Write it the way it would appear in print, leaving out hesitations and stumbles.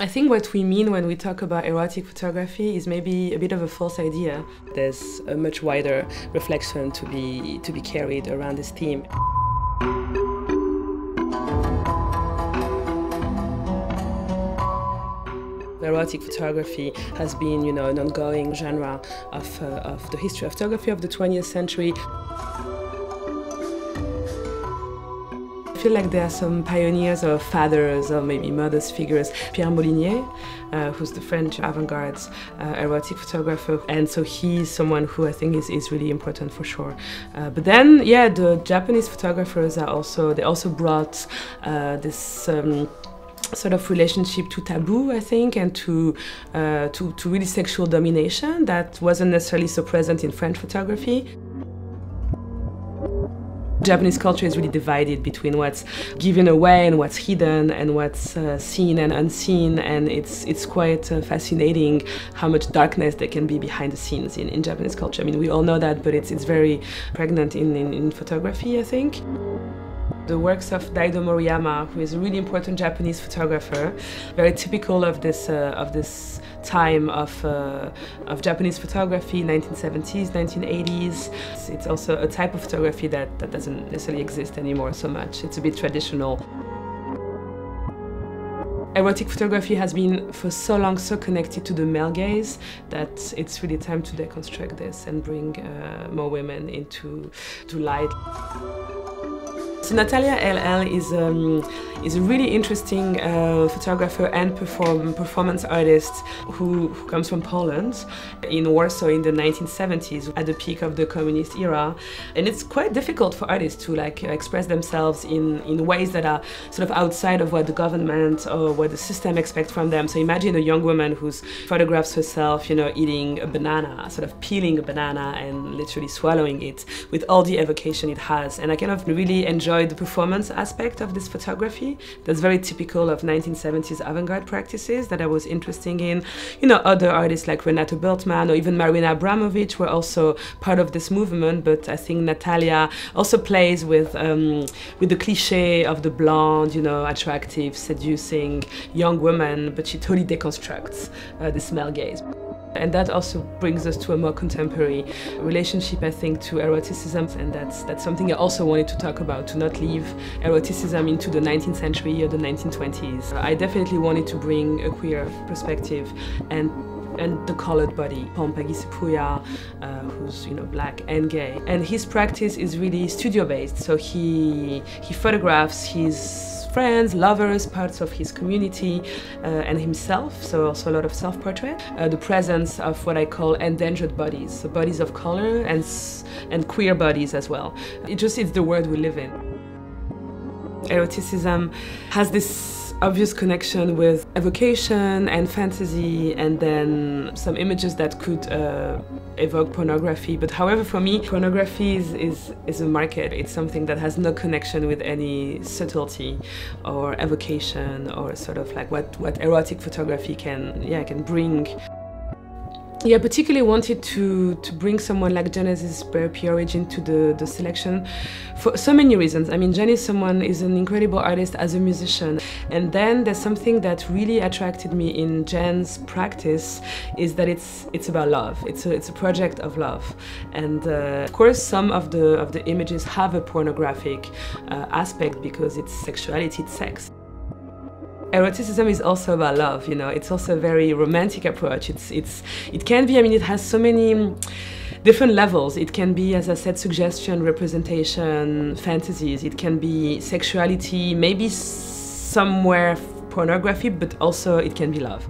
I think what we mean when we talk about erotic photography is maybe a bit of a false idea. There's a much wider reflection to be carried around this theme. Erotic photography has been, you know, an ongoing genre of the history of photography of the 20th century. I feel like there are some pioneers or fathers or maybe mothers figures. Pierre Molinier, who's the French avant-garde erotic photographer, and so he's someone who I think is really important for sure. But then, yeah, the Japanese photographers are also, they also brought this sort of relationship to taboo, I think, and to really sexual domination that wasn't necessarily so present in French photography. Japanese culture is really divided between what's given away and what's hidden and what's seen and unseen, and it's quite fascinating how much darkness there can be behind the scenes in Japanese culture. I mean, we all know that, but it's very pregnant in photography, I think. The works of Daido Moriyama, who is a really important Japanese photographer, very typical of this time of Japanese photography, 1970s, 1980s. It's also a type of photography that doesn't necessarily exist anymore so much. It's a bit traditional. Erotic photography has been for so long so connected to the male gaze that it's really time to deconstruct this and bring more women into light. So Natalia LL is a really interesting photographer and performance artist who comes from Poland, in Warsaw in the 1970s, at the peak of the communist era. And it's quite difficult for artists to like express themselves in ways that are sort of outside of what the government or what the system expects from them. So imagine a young woman who photographs herself, you know, eating a banana, sort of peeling a banana and literally swallowing it with all the evocation it has. And I kind of really enjoy the performance aspect of this photography that's very typical of 1970s avant-garde practices that I was interested in. You know, other artists like Renate Bertmann or even Marina Abramović were also part of this movement, but I think Natalia also plays with the cliché of the blonde, you know, attractive, seducing young woman, but she totally deconstructs this male gaze. And that also brings us to a more contemporary relationship, I think, to eroticism, and that's something I also wanted to talk about, to not leave eroticism into the 19th century or the 1920s. I definitely wanted to bring a queer perspective and the colored body. Pompagis Pouya, who's, you know, black and gay, and his practice is really studio-based, so he photographs his friends, lovers, parts of his community and himself, so also a lot of self-portrait. The presence of what I call endangered bodies, so bodies of color and queer bodies as well. It's the world we live in. Eroticism has this obvious connection with evocation and fantasy, and then some images that could evoke pornography. But however, for me, pornography is a market. It's something that has no connection with any subtlety or evocation or sort of like what erotic photography can bring. Yeah, I particularly wanted to bring someone like Genesis P-Orridge into the selection for so many reasons. I mean, Jen is an incredible artist as a musician. And then there's something that really attracted me in Jen's practice is that it's about love. It's a project of love. And of course, some of the images have a pornographic aspect because it's sexuality, it's sex. Eroticism is also about love, you know, it's also a very romantic approach. It can be, I mean, it has so many different levels. It can be, as I said, suggestion, representation, fantasies. It can be sexuality, maybe somewhere pornography, but also it can be love.